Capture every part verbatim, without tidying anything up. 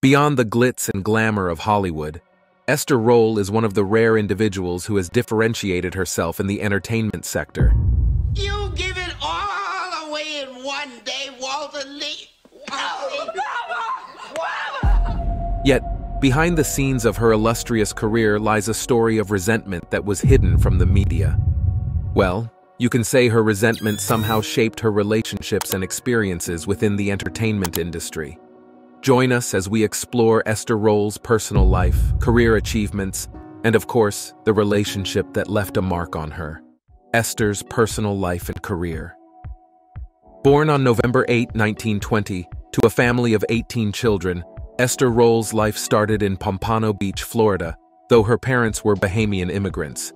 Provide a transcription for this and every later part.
Beyond the glitz and glamour of Hollywood, Esther Rolle is one of the rare individuals who has differentiated herself in the entertainment sector. You give it all away in one day, Walter Lee. Oh, Mama! Mama! Yet, behind the scenes of her illustrious career lies a story of resentment that was hidden from the media. Well, you can say her resentment somehow shaped her relationships and experiences within the entertainment industry. Join us as we explore Esther Rolle's personal life, career achievements, and of course, the relationship that left a mark on her. Esther's personal life and career. Born on November eighth, nineteen twenty, to a family of eighteen children, Esther Rolle's life started in Pompano Beach, Florida, though her parents were Bahamian immigrants.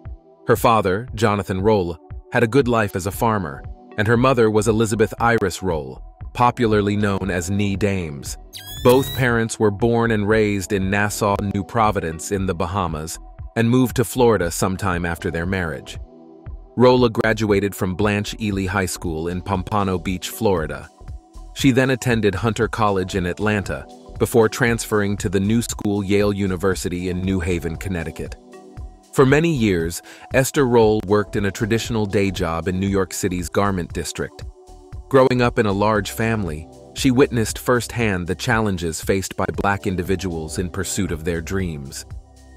Her father, Jonathan Rolle, had a good life as a farmer, and her mother was Elizabeth Iris Rolle, popularly known as Nee Dames. Both parents were born and raised in Nassau, New Providence in the Bahamas, and moved to Florida sometime after their marriage. Rolle graduated from Blanche Ely High School in Pompano Beach, Florida. She then attended Hunter College in Atlanta before transferring to the New School Yale University in New Haven, Connecticut. For many years, Esther Rolle worked in a traditional day job in New York City's garment district. Growing up in a large family, she witnessed firsthand the challenges faced by Black individuals in pursuit of their dreams.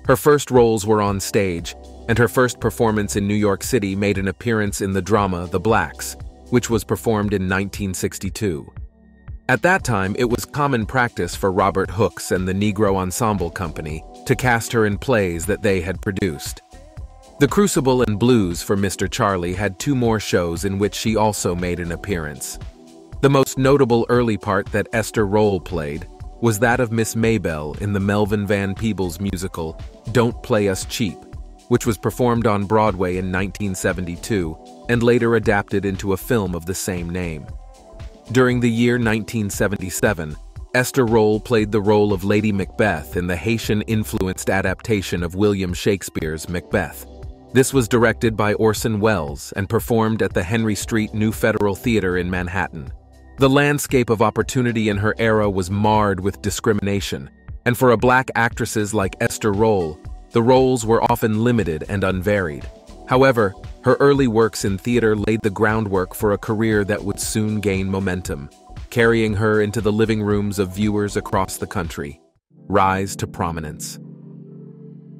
Her first roles were on stage, and her first performance in New York City made an appearance in the drama The Blacks, which was performed in nineteen sixty-two. At that time, it was common practice for Robert Hooks and the Negro Ensemble Company to cast her in plays that they had produced. The Crucible and Blues for Mister Charlie had two more shows in which she also made an appearance. The most notable early part that Esther Rolle played was that of Miss Maybelle in the Melvin Van Peebles musical Don't Play Us Cheap, which was performed on Broadway in nineteen seventy-two and later adapted into a film of the same name. During the year nineteen seventy-seven, Esther Rolle played the role of Lady Macbeth in the Haitian-influenced adaptation of William Shakespeare's Macbeth. This was directed by Orson Welles and performed at the Henry Street New Federal Theater in Manhattan. The landscape of opportunity in her era was marred with discrimination, and for a Black actresses like Esther Rolle, the roles were often limited and unvaried. However, her early works in theater laid the groundwork for a career that would soon gain momentum, carrying her into the living rooms of viewers across the country. Rise to prominence.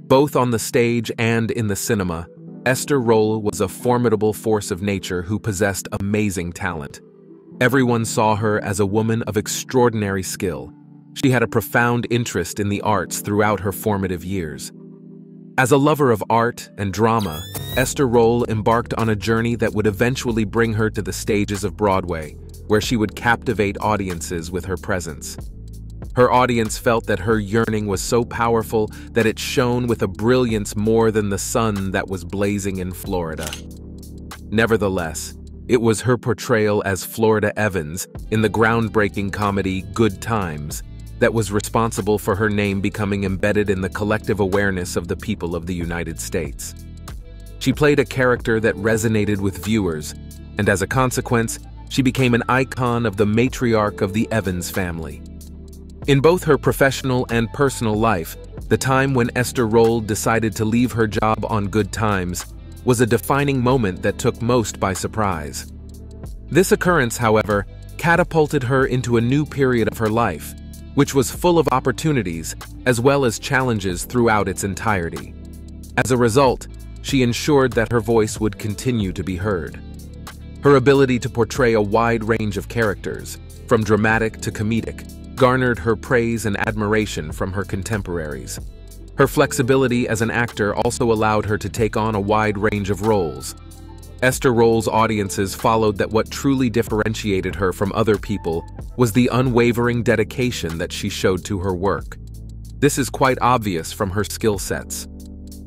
Both on the stage and in the cinema, Esther Rolle was a formidable force of nature who possessed amazing talent. Everyone saw her as a woman of extraordinary skill. She had a profound interest in the arts throughout her formative years. As a lover of art and drama, Esther Rolle embarked on a journey that would eventually bring her to the stages of Broadway, where she would captivate audiences with her presence. Her audience felt that her yearning was so powerful that it shone with a brilliance more than the sun that was blazing in Florida. Nevertheless, it was her portrayal as Florida Evans in the groundbreaking comedy Good Times that was responsible for her name becoming embedded in the collective awareness of the people of the United States. She played a character that resonated with viewers, and as a consequence, she became an icon of the matriarch of the Evans family. In both her professional and personal life, the time when Esther Rolle decided to leave her job on Good Times was a defining moment that took most by surprise. This occurrence, however, catapulted her into a new period of her life, which was full of opportunities as well as challenges throughout its entirety. As a result, she ensured that her voice would continue to be heard. Her ability to portray a wide range of characters, from dramatic to comedic, garnered her praise and admiration from her contemporaries. Her flexibility as an actor also allowed her to take on a wide range of roles. Esther Rolle's audiences followed that what truly differentiated her from other people was the unwavering dedication that she showed to her work. This is quite obvious from her skill sets.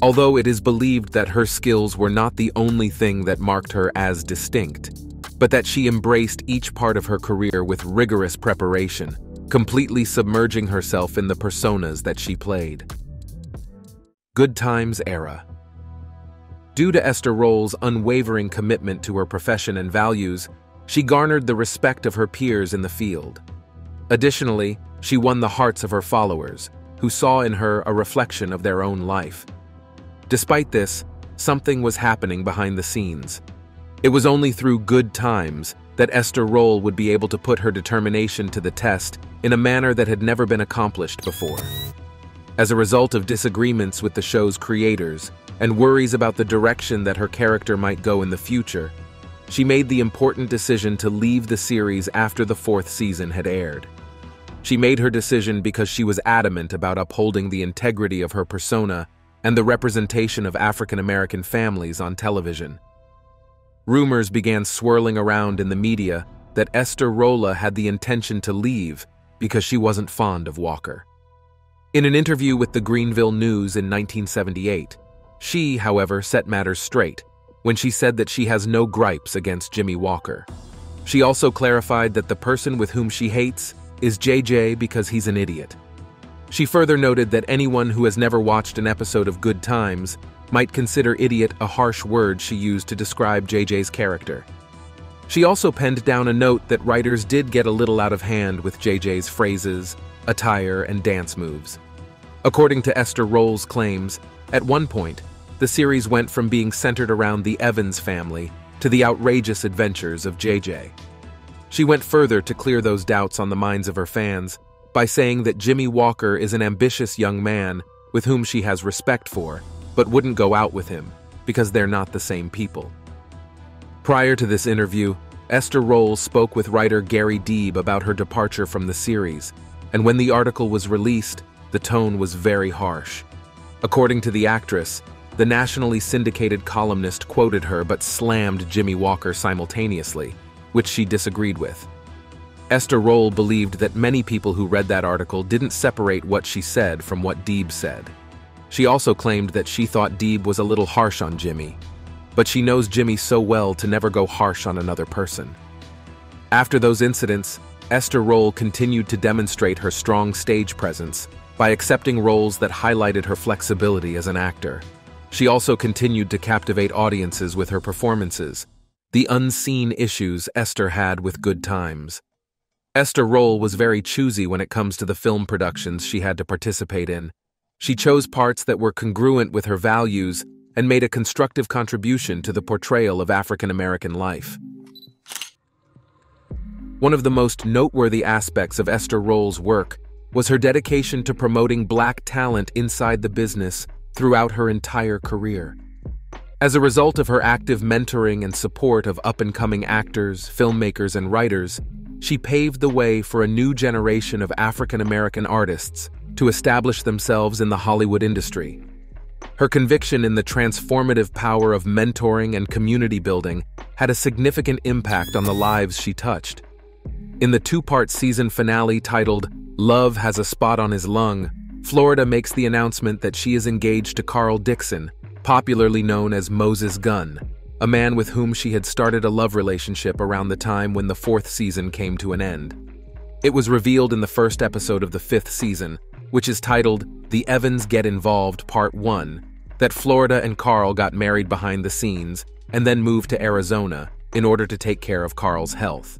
Although it is believed that her skills were not the only thing that marked her as distinct, but that she embraced each part of her career with rigorous preparation, completely submerging herself in the personas that she played. Good Times era. Due to Esther Rolle's unwavering commitment to her profession and values, she garnered the respect of her peers in the field. Additionally, She won the hearts of her followers, who saw in her a reflection of their own life. Despite this, something was happening behind the scenes. It was only through Good Times that Esther Rolle would be able to put her determination to the test in a manner that had never been accomplished before. As a result of disagreements with the show's creators and worries about the direction that her character might go in the future, she made the important decision to leave the series after the fourth season had aired. She made her decision because she was adamant about upholding the integrity of her persona and the representation of African-American families on television. Rumors began swirling around in the media that Esther Rolle had the intention to leave because she wasn't fond of Walker. In an interview with the Greenville News in nineteen seventy-eight, she, however, set matters straight when she said that she has no gripes against Jimmy Walker. She also clarified that the person with whom she hates is J J because he's an idiot. She further noted that anyone who has never watched an episode of Good Times might consider idiot a harsh word she used to describe J J's character. She also penned down a note that writers did get a little out of hand with J J's phrases, attire, and dance moves. According to Esther Rolle's claims, at one point, the series went from being centered around the Evans family to the outrageous adventures of J J. She went further to clear those doubts on the minds of her fans by saying that Jimmy Walker is an ambitious young man with whom she has respect for, but wouldn't go out with him because they're not the same people. Prior to this interview, Esther Rolle spoke with writer Gary Deeb about her departure from the series, and when the article was released, the tone was very harsh. According to the actress, the nationally syndicated columnist quoted her but slammed Jimmy Walker simultaneously, which she disagreed with. Esther Rolle believed that many people who read that article didn't separate what she said from what Deeb said. She also claimed that she thought Deeb was a little harsh on Jimmy, but she knows Jimmy so well to never go harsh on another person. After those incidents, Esther Rolle continued to demonstrate her strong stage presence by accepting roles that highlighted her flexibility as an actor. She also continued to captivate audiences with her performances, the unseen issues Esther had with Good Times. Esther Rolle was very choosy when it comes to the film productions she had to participate in. She chose parts that were congruent with her values and made a constructive contribution to the portrayal of African-American life. One of the most noteworthy aspects of Esther Rolle's work was her dedication to promoting Black talent inside the business throughout her entire career. As a result of her active mentoring and support of up-and-coming actors, filmmakers, and writers, she paved the way for a new generation of African-American artists to establish themselves in the Hollywood industry. Her conviction in the transformative power of mentoring and community building had a significant impact on the lives she touched. In the two-part season finale titled "Love Has a Spot on His Lung," Florida makes the announcement that she is engaged to Carl Dixon, popularly known as Moses Gunn, a man with whom she had started a love relationship around the time when the fourth season came to an end. It was revealed in the first episode of the fifth season, which is titled "The Evans Get Involved Part one, that Florida and Carl got married behind the scenes and then moved to Arizona in order to take care of Carl's health.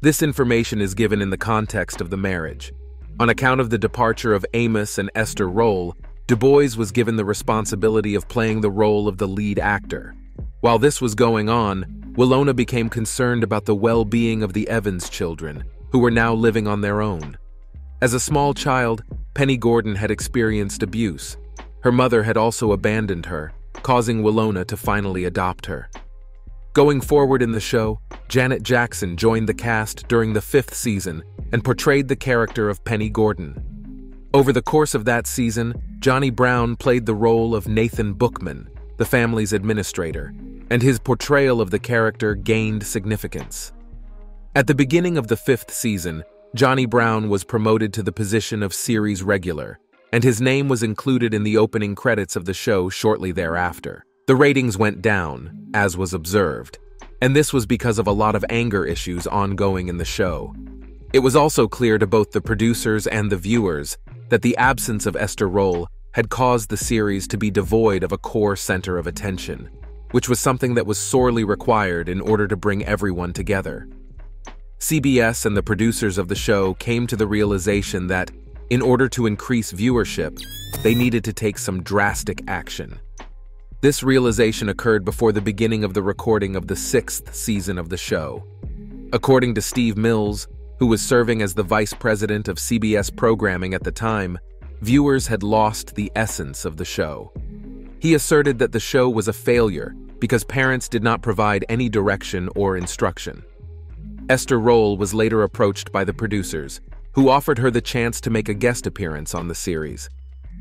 This information is given in the context of the marriage. On account of the departure of Amos and Esther Rolle, Du Bois was given the responsibility of playing the role of the lead actor. While this was going on, Willona became concerned about the well-being of the Evans children, who were now living on their own. As a small child, Penny Gordon had experienced abuse. Her mother had also abandoned her, causing Willona to finally adopt her. Going forward in the show, Janet Jackson joined the cast during the fifth season and portrayed the character of Penny Gordon. Over the course of that season, Johnny Brown played the role of Nathan Bookman, the family's administrator, and his portrayal of the character gained significance. At the beginning of the fifth season, Johnny Brown was promoted to the position of series regular, and his name was included in the opening credits of the show shortly thereafter. The ratings went down, as was observed, and this was because of a lot of anger issues ongoing in the show. It was also clear to both the producers and the viewers that the absence of Esther Rolle had caused the series to be devoid of a core center of attention, which was something that was sorely required in order to bring everyone together. C B S and the producers of the show came to the realization that, in order to increase viewership, they needed to take some drastic action. This realization occurred before the beginning of the recording of the sixth season of the show. According to Steve Mills, who was serving as the vice president of C B S programming at the time, viewers had lost the essence of the show. He asserted that the show was a failure because parents did not provide any direction or instruction. Esther Rolle was later approached by the producers, who offered her the chance to make a guest appearance on the series.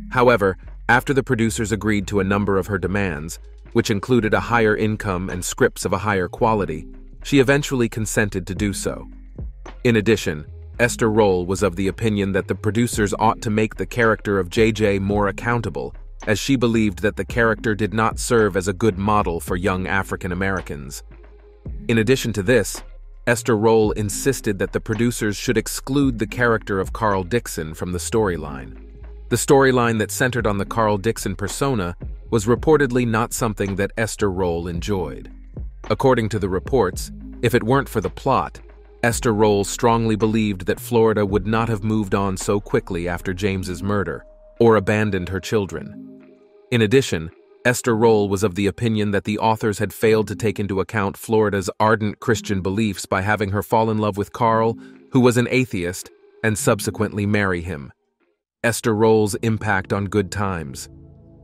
However, after the producers agreed to a number of her demands, which included a higher income and scripts of a higher quality, she eventually consented to do so. In addition, Esther Rolle was of the opinion that the producers ought to make the character of J J more accountable, as she believed that the character did not serve as a good model for young African Americans. In addition to this, Esther Rolle insisted that the producers should exclude the character of Carl Dixon from the storyline. The storyline that centered on the Carl Dixon persona was reportedly not something that Esther Rolle enjoyed. According to the reports, if it weren't for the plot, Esther Rolle strongly believed that Florida would not have moved on so quickly after James's murder, or abandoned her children. In addition, Esther Rolle was of the opinion that the authors had failed to take into account Florida's ardent Christian beliefs by having her fall in love with Carl, who was an atheist, and subsequently marry him. Esther Rolle's impact on Good Times.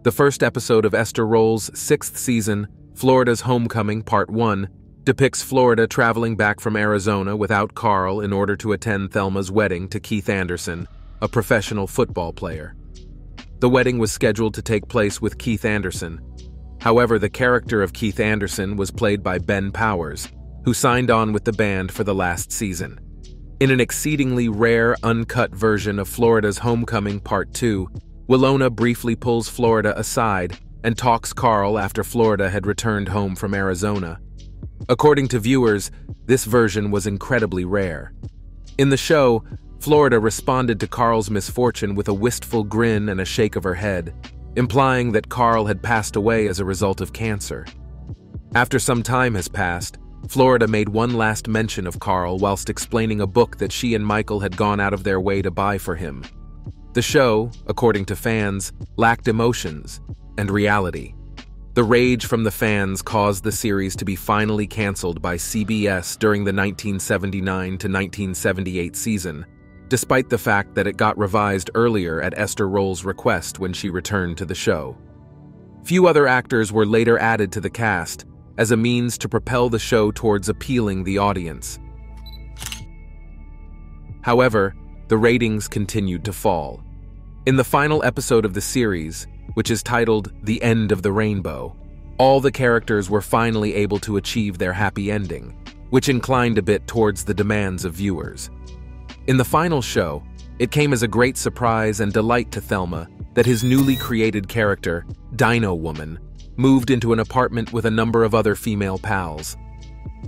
The first episode of Esther Rolle's sixth season, Florida's Homecoming Part one, depicts Florida traveling back from Arizona without Carl in order to attend Thelma's wedding to Keith Anderson, a professional football player. The wedding was scheduled to take place with Keith Anderson. However, the character of Keith Anderson was played by Ben Powers, who signed on with the band for the last season. In an exceedingly rare, uncut version of Florida's Homecoming Part two, Willona briefly pulls Florida aside and talks Carl after Florida had returned home from Arizona. According to viewers, this version was incredibly rare. In the show, Florida responded to Carl's misfortune with a wistful grin and a shake of her head, implying that Carl had passed away as a result of cancer. After some time has passed, Florida made one last mention of Carl whilst explaining a book that she and Michael had gone out of their way to buy for him. The show, according to fans, lacked emotions and reality. The rage from the fans caused the series to be finally canceled by C B S during the nineteen seventy-nine to nineteen seventy-eight season, despite the fact that it got revised earlier at Esther Rolle's request when she returned to the show. Few other actors were later added to the cast as a means to propel the show towards appealing the audience. However, the ratings continued to fall. In the final episode of the series, which is titled The End of the Rainbow, all the characters were finally able to achieve their happy ending, which inclined a bit towards the demands of viewers. In the final show, it came as a great surprise and delight to Thelma that his newly created character, Dino Woman, moved into an apartment with a number of other female pals.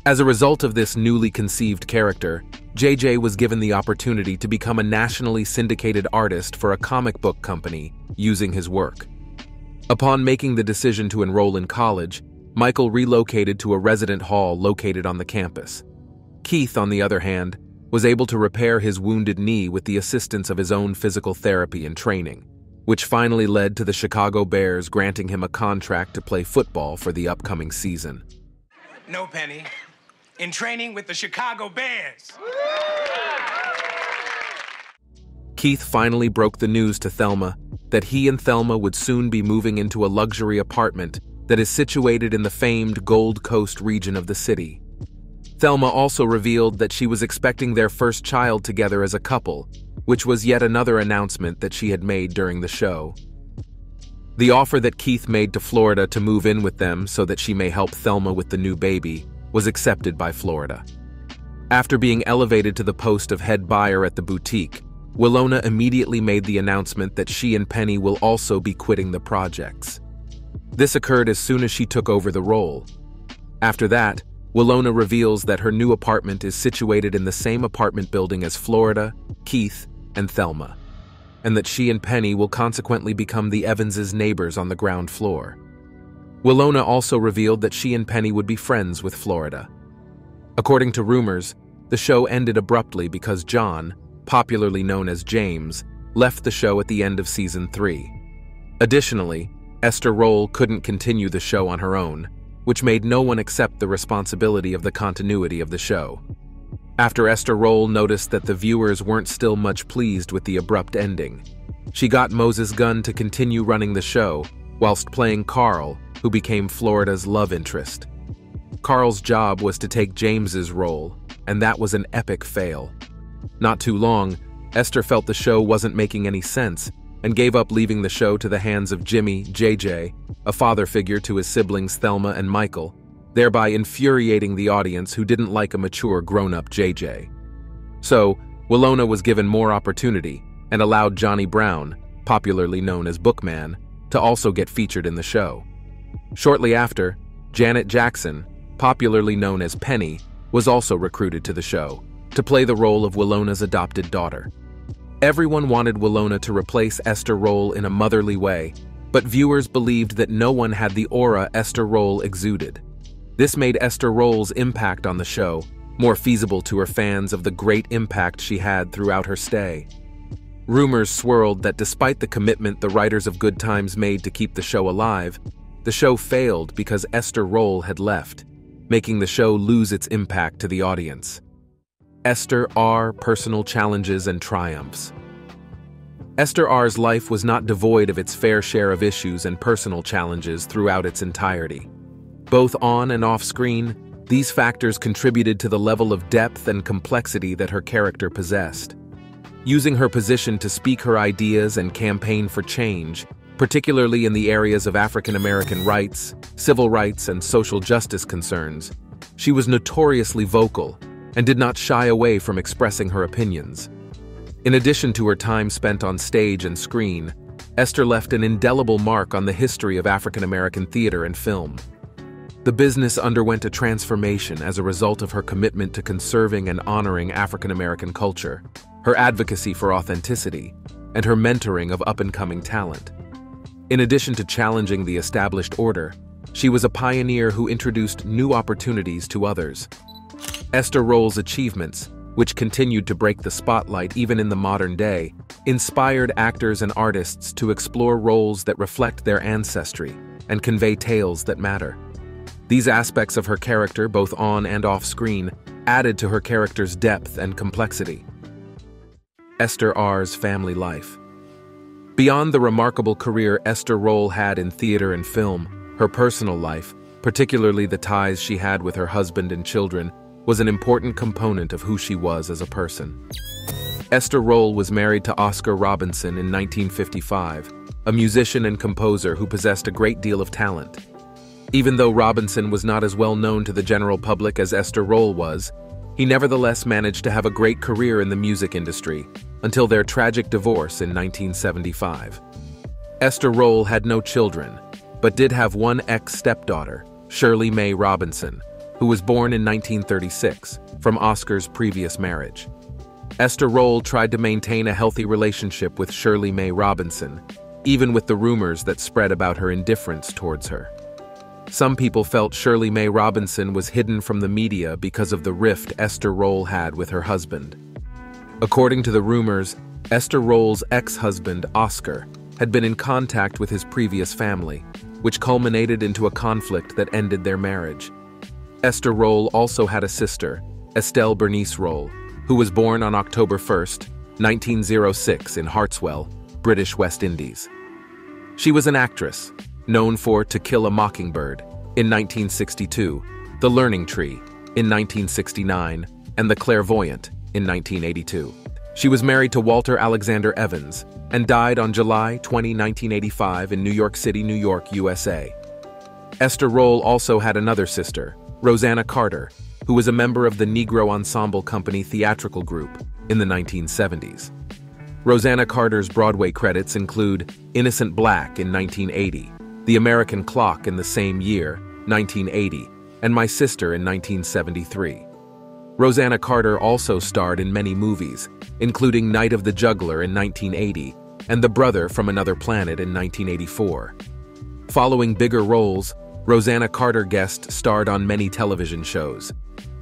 As a result of this newly conceived character, J J was given the opportunity to become a nationally syndicated artist for a comic book company using his work. Upon making the decision to enroll in college, Michael relocated to a resident hall located on the campus. Keith, on the other hand, was able to repair his wounded knee with the assistance of his own physical therapy and training, which finally led to the Chicago Bears granting him a contract to play football for the upcoming season. No, Penny. In training with the Chicago Bears. Keith finally broke the news to Thelma that he and Thelma would soon be moving into a luxury apartment that is situated in the famed Gold Coast region of the city. Thelma also revealed that she was expecting their first child together as a couple, which was yet another announcement that she had made during the show. The offer that Keith made to Florida to move in with them so that she may help Thelma with the new baby was accepted by Florida. After being elevated to the post of head buyer at the boutique, Willona immediately made the announcement that she and Penny will also be quitting the projects. This occurred as soon as she took over the role. After that, Willona reveals that her new apartment is situated in the same apartment building as Florida, Keith, and Thelma, and that she and Penny will consequently become the Evanses' neighbors on the ground floor. Willona also revealed that she and Penny would be friends with Florida. According to rumors, The show ended abruptly because John, popularly known as James, left the show at the end of season three. Additionally, Esther Rolle couldn't continue the show on her own, which made no one accept the responsibility of the continuity of the show. After Esther Rolle noticed that the viewers weren't still much pleased with the abrupt ending, she got Moses Gunn to continue running the show whilst playing Carl, who became Florida's love interest. Carl's job was to take James's role, and that was an epic fail. Not too long, Esther felt the show wasn't making any sense and gave up leaving the show to the hands of Jimmy, J J, a father figure to his siblings Thelma and Michael, thereby infuriating the audience who didn't like a mature grown-up J J. So, Willona was given more opportunity and allowed Johnny Brown, popularly known as Bookman, to also get featured in the show. Shortly after, Janet Jackson, popularly known as Penny, was also recruited to the show to play the role of Willona's adopted daughter. Everyone wanted Willona to replace Esther Rolle in a motherly way, but viewers believed that no one had the aura Esther Rolle exuded. This made Esther Rolle's impact on the show more feasible to her fans of the great impact she had throughout her stay. Rumors swirled that despite the commitment the writers of Good Times made to keep the show alive, the show failed because Esther Rolle had left, making the show lose its impact to the audience. Esther R. Personal Challenges and Triumphs. Esther R.'s life was not devoid of its fair share of issues and personal challenges throughout its entirety. Both on and off screen, these factors contributed to the level of depth and complexity that her character possessed. Using her position to speak her ideas and campaign for change, particularly in the areas of African American rights, civil rights, and social justice concerns, she was notoriously vocal and did not shy away from expressing her opinions. In addition to her time spent on stage and screen, Esther left an indelible mark on the history of African American theater and film. The business underwent a transformation as a result of her commitment to conserving and honoring African American culture, her advocacy for authenticity, and her mentoring of up-and-coming talent. In addition to challenging the established order, she was a pioneer who introduced new opportunities to others. Esther Rolle's achievements, which continued to break the spotlight even in the modern day, inspired actors and artists to explore roles that reflect their ancestry and convey tales that matter. These aspects of her character, both on and off screen, added to her character's depth and complexity. Esther R.'s family life. Beyond the remarkable career Esther Rolle had in theater and film, her personal life, particularly the ties she had with her husband and children, was an important component of who she was as a person. Esther Rolle was married to Oscar Robinson in nineteen fifty-five, a musician and composer who possessed a great deal of talent. Even though Robinson was not as well known to the general public as Esther Rolle was, he nevertheless managed to have a great career in the music industry, until their tragic divorce in nineteen seventy-five. Esther Rolle had no children, but did have one ex-stepdaughter, Shirley Mae Robinson, who was born in nineteen thirty-six, from Oscar's previous marriage. Esther Rolle tried to maintain a healthy relationship with Shirley Mae Robinson, even with the rumors that spread about her indifference towards her. Some people felt Shirley Mae Robinson was hidden from the media because of the rift Esther Rolle had with her husband. According to the rumors, Esther Rolle's ex-husband, Oscar, had been in contact with his previous family, which culminated into a conflict that ended their marriage. Esther Rolle also had a sister, Estelle Bernice Rolle, who was born on October first, nineteen oh six in Hartswell, British West Indies. She was an actress, known for To Kill a Mockingbird in nineteen sixty-two, The Learning Tree in nineteen sixty-nine, and The Clairvoyant in nineteen eighty-two. She was married to Walter Alexander Evans and died on July twentieth, nineteen eighty-five in New York City, New York, U S A. Esther Rolle also had another sister, Rosanna Carter, who was a member of the Negro Ensemble Company theatrical group in the nineteen seventies. Rosanna Carter's Broadway credits include Innocent Black in nineteen eighty, The American Clock in the same year, nineteen eighty, and My Sister in nineteen seventy-three. Rosanna Carter also starred in many movies, including Night of the Juggler in nineteen eighty and The Brother from Another Planet in nineteen eighty-four. Following bigger roles, Rosanna Carter guest starred on many television shows.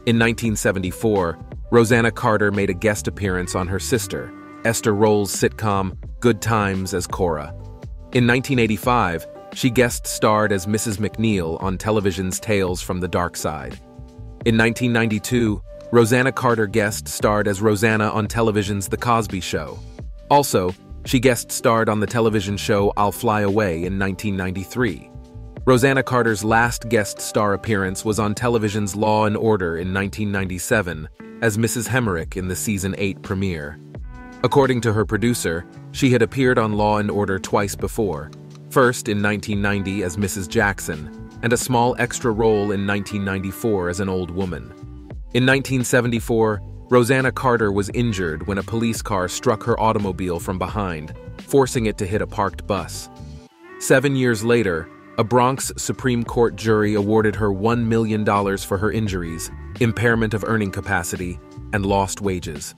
In nineteen seventy-four, Rosanna Carter made a guest appearance on her sister, Esther Rolle's sitcom Good Times as Cora. In nineteen eighty-five, she guest starred as Missus McNeil on television's Tales from the Dark Side. In nineteen ninety-two, Rosanna Carter guest starred as Rosanna on television's The Cosby Show. Also, she guest starred on the television show I'll Fly Away in nineteen ninety-three. Rosanna Carter's last guest star appearance was on television's Law and Order in nineteen ninety-seven as Missus Hemmerich in the season eight premiere. According to her producer, she had appeared on Law and Order twice before, first in nineteen ninety as Missus Jackson, and a small extra role in nineteen ninety-four as an old woman. In nineteen seventy-four, Rosanna Carter was injured when a police car struck her automobile from behind, forcing it to hit a parked bus. Seven years later, a Bronx Supreme Court jury awarded her one million dollars for her injuries, impairment of earning capacity, and lost wages.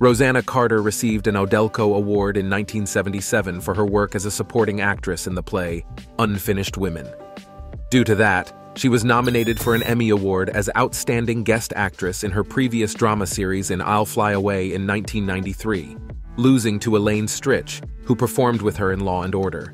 Rosanna Carter received an Odelco Award in nineteen seventy-seven for her work as a supporting actress in the play Unfinished Women. Due to that, she was nominated for an Emmy Award as Outstanding Guest Actress in her previous drama series in I'll Fly Away in nineteen ninety-three, losing to Elaine Stritch, who performed with her in Law and Order.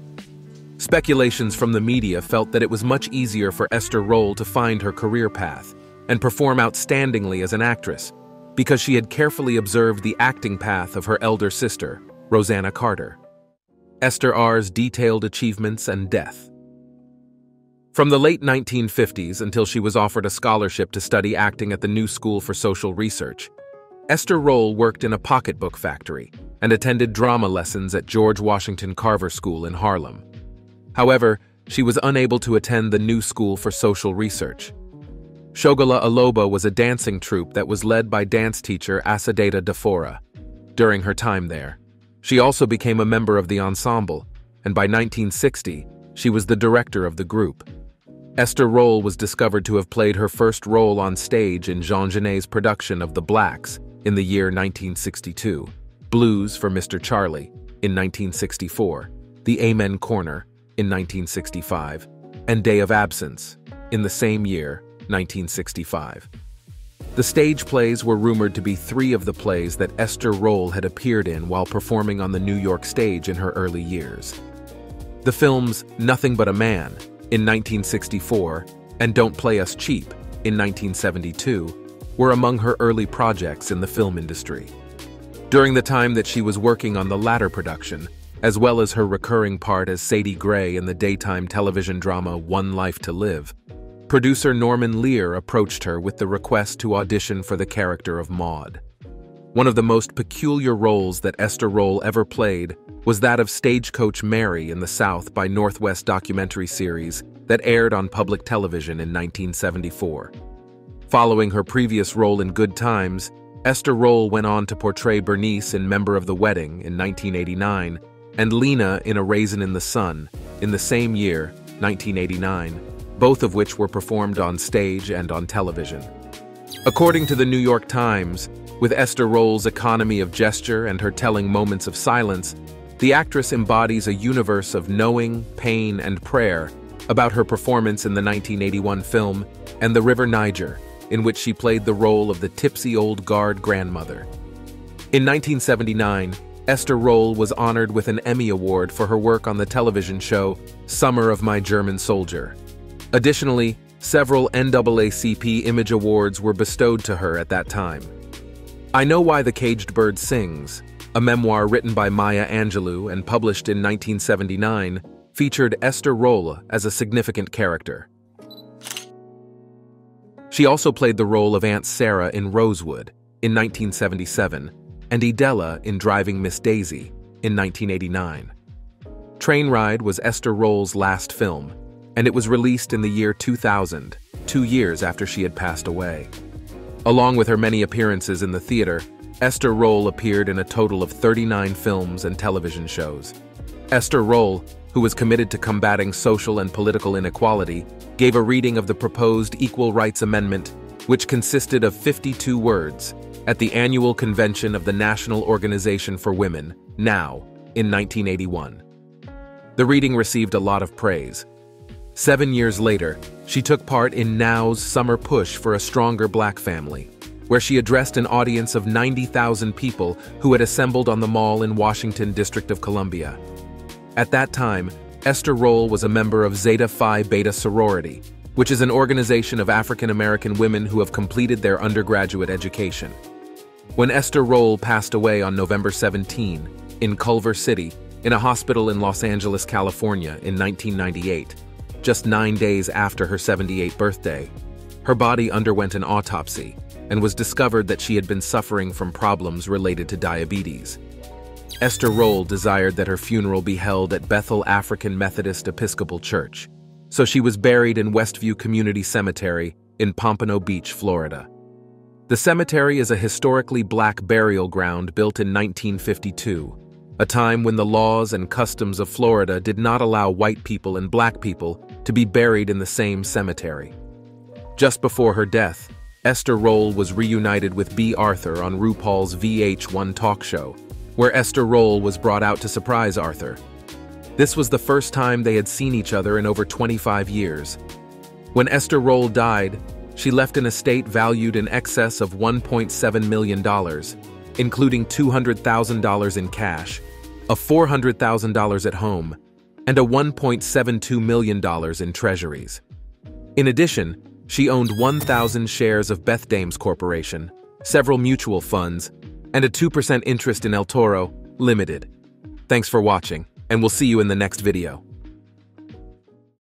Speculations from the media felt that it was much easier for Esther Rolle to find her career path and perform outstandingly as an actress because she had carefully observed the acting path of her elder sister, Rosanna Carter. Esther R.'s detailed achievements and death. From the late nineteen fifties until she was offered a scholarship to study acting at the New School for Social Research, Esther Rolle worked in a pocketbook factory and attended drama lessons at George Washington Carver School in Harlem. However, she was unable to attend the New School for Social Research. Shogola Aloba was a dancing troupe that was led by dance teacher Asadeta Defora. During her time there, she also became a member of the ensemble, and by nineteen sixty, she was the director of the group. Esther Rolle was discovered to have played her first role on stage in Jean Genet's production of The Blacks in the year nineteen sixty-two, Blues for Mister Charlie in nineteen sixty-four, The Amen Corner in nineteen sixty-five, and Day of Absence in the same year, nineteen sixty-five. The stage plays were rumored to be three of the plays that Esther Rolle had appeared in while performing on the New York stage in her early years. The films Nothing But a Man in nineteen sixty-four and Don't Play Us Cheap in nineteen seventy-two were among her early projects in the film industry. During the time that she was working on the latter production, as well as her recurring part as Sadie Gray in the daytime television drama One Life to Live, producer Norman Lear approached her with the request to audition for the character of Maude. One of the most peculiar roles that Esther Rolle ever played was that of Stagecoach Mary in the South by Northwest documentary series that aired on public television in nineteen seventy-four. Following her previous role in Good Times, Esther Rolle went on to portray Bernice in Member of the Wedding in nineteen eighty-nine and Lena in A Raisin in the Sun in the same year, nineteen eighty-nine, both of which were performed on stage and on television. According to the New York Times, with Esther Rolle's economy of gesture and her telling moments of silence, the actress embodies a universe of knowing, pain, and prayer about her performance in the nineteen eighty-one film And the River Niger, in which she played the role of the tipsy old guard grandmother. In nineteen seventy-nine, Esther Rolle was honored with an Emmy Award for her work on the television show Summer of My German Soldier. Additionally, several N double A C P Image Awards were bestowed to her at that time. I Know Why the Caged Bird Sings, a memoir written by Maya Angelou and published in nineteen seventy-nine, featured Esther Rolle as a significant character. She also played the role of Aunt Sarah in Rosewood in nineteen seventy-seven and Idella in Driving Miss Daisy in nineteen eighty-nine. Trainride was Esther Rolle's last film, and it was released in the year two thousand, two years after she had passed away. Along with her many appearances in the theater, Esther Rolle appeared in a total of thirty-nine films and television shows. Esther Rolle, who was committed to combating social and political inequality, gave a reading of the proposed Equal Rights Amendment, which consisted of fifty-two words, at the annual convention of the National Organization for Women, NOW, in nineteen eighty-one. The reading received a lot of praise. Seven years later, she took part in NOW's summer push for a stronger black family, where she addressed an audience of ninety thousand people who had assembled on the Mall in Washington, District of Columbia. At that time, Esther Rolle was a member of Zeta Phi Beta sorority, which is an organization of African-American women who have completed their undergraduate education. When Esther Rolle passed away on November seventeenth, in Culver City, in a hospital in Los Angeles, California, in nineteen ninety-eight, just nine days after her seventy-eighth birthday, her body underwent an autopsy and was discovered that she had been suffering from problems related to diabetes. Esther Rolle desired that her funeral be held at Bethel African Methodist Episcopal Church, so she was buried in Westview Community Cemetery in Pompano Beach, Florida. The cemetery is a historically black burial ground built in nineteen fifty-two, a time when the laws and customs of Florida did not allow white people and black people to be buried in the same cemetery. Just before her death, Esther Rolle was reunited with B. Arthur on RuPaul's V H one talk show, where Esther Rolle was brought out to surprise Arthur. This was the first time they had seen each other in over twenty-five years. When Esther Rolle died, she left an estate valued in excess of one point seven million dollars, including two hundred thousand dollars in cash, a four hundred thousand dollars at home, and a one point seven two million dollars in treasuries. In addition, she owned one thousand shares of Beth Dames Corporation, several mutual funds, and a two percent interest in El Toro, Limited. Thanks for watching, and we'll see you in the next video.